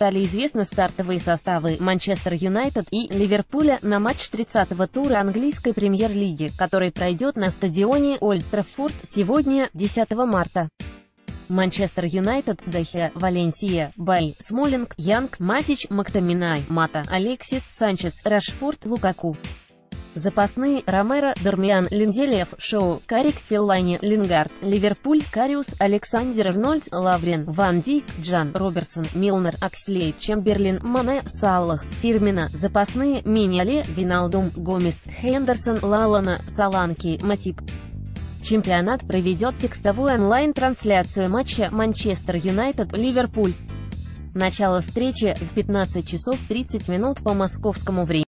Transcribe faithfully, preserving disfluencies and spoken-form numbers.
стали известны стартовые составы Манчестер Юнайтед и Ливерпуля на матч тридцатого тура английской премьер-лиги, который пройдет на стадионе Олд Траффорд сегодня, десятого марта. Манчестер Юнайтед, Де Хеа, Валенсия, Байи, Смоллинг, Янг, Матич, МакТоминай, Мата, Алексис Санчес, Рашфорд, Лукаку. Запасные: Ромеро, Дармиан, Линделев, Шоу, Карик, Филлайне, Лингард, Ливерпуль, Кариус, Александр Эрнольд, Лаврен, Ван Дик, Джан, Робертсон, Милнер, Акслей, Чемберлин, Мане, Саллах, Фирмина. Запасные: Миньяле, Виналдум, Гомес, Хендерсон, Лалана, Соланки, Матип. Чемпионат проведет текстовую онлайн-трансляцию матча Манчестер Юнайтед-Ливерпуль. Начало встречи в пятнадцать часов тридцать минут по московскому времени.